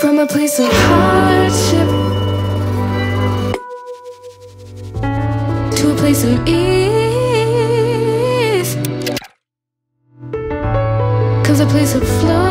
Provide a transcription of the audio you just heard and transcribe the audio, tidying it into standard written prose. from a place of hardship to a place of ease comes a place of flow.